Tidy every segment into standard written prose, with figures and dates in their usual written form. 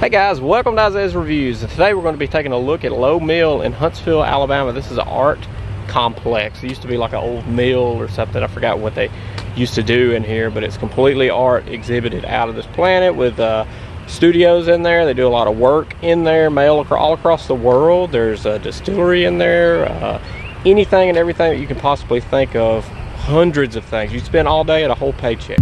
Hey guys, welcome to Isaiah's Reviews, and today we're going to be taking a look at Lowe Mill in Huntsville, Alabama. This is an art complex. It used to be like an old mill or something. I forgot what they used to do in here, but it's completely art exhibited out of this planet with studios in there. They do a lot of work in there, all across the world. There's a distillery in there, anything and everything that you can possibly think of, hundreds of things. You spend all day at a whole paycheck.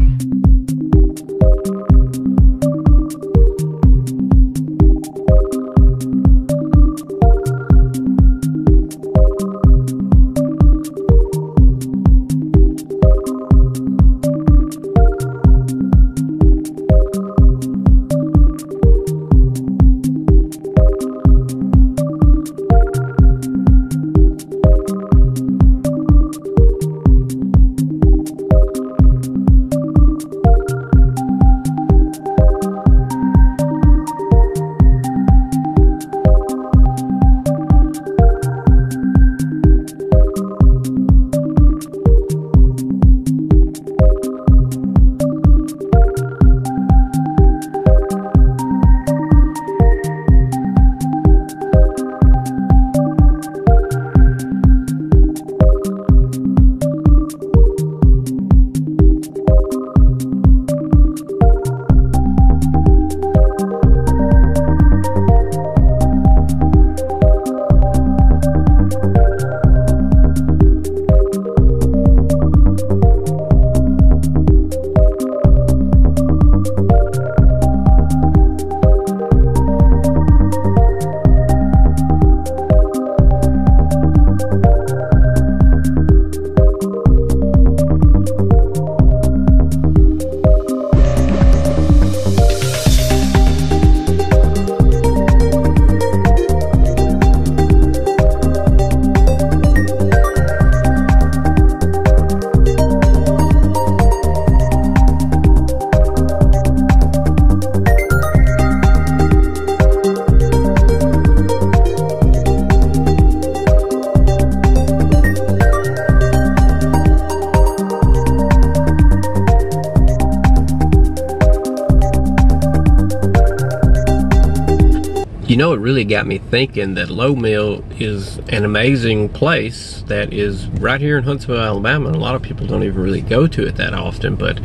You know, it really got me thinking that Lowe Mill is an amazing place that is right here in Huntsville, Alabama, and a lot of people don't even really go to it that often, but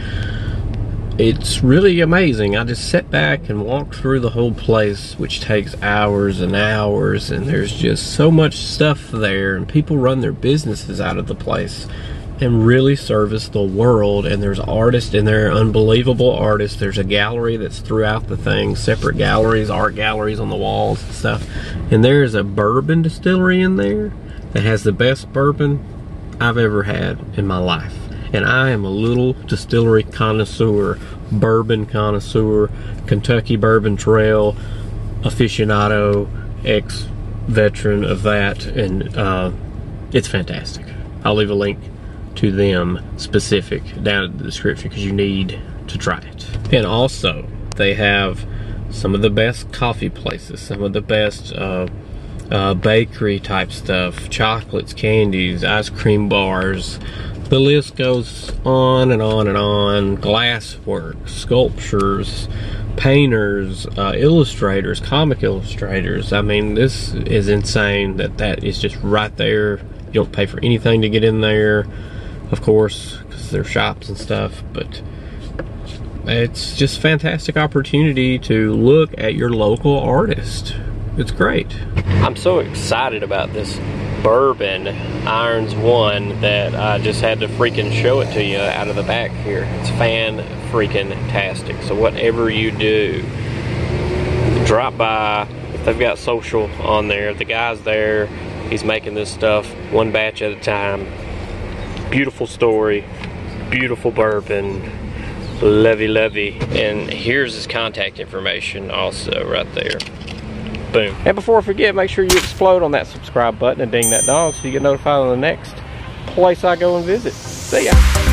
it's really amazing. I just sat back and walked through the whole place, which takes hours and hours, and there's just so much stuff there, and people run their businesses out of the place and really service the world. And there's artists in there, unbelievable artists. There's a gallery that's throughout the thing, separate galleries, art galleries on the walls and stuff. And there is a bourbon distillery in there that has the best bourbon I've ever had in my life. And I am a little distillery connoisseur, bourbon connoisseur, Kentucky Bourbon Trail aficionado, ex-veteran of that, and it's fantastic. I'll leave a link to them specific down in the description because you need to try it. And also they have some of the best coffee places, some of the best bakery type stuff, chocolates, candies, ice cream bars. The list goes on and on and on. Glasswork, sculptures, painters, illustrators, comic illustrators. I mean, this is insane that is just right there. You don't pay for anything to get in there, of course, because they're shops and stuff, but it's just fantastic opportunity to look at your local artist. It's great. I'm so excited about this bourbon, Irons One, that I just had to freaking show it to you out of the back here. It's fan-freaking-tastic. So whatever you do, drop by. They've got social on there. The guy's there. He's making this stuff one batch at a time. Beautiful story, beautiful bourbon, lovey-lovey. And here's his contact information also right there. Boom. And before I forget, make sure you explode on that subscribe button and ding that dong so you get notified on the next place I go and visit. See ya.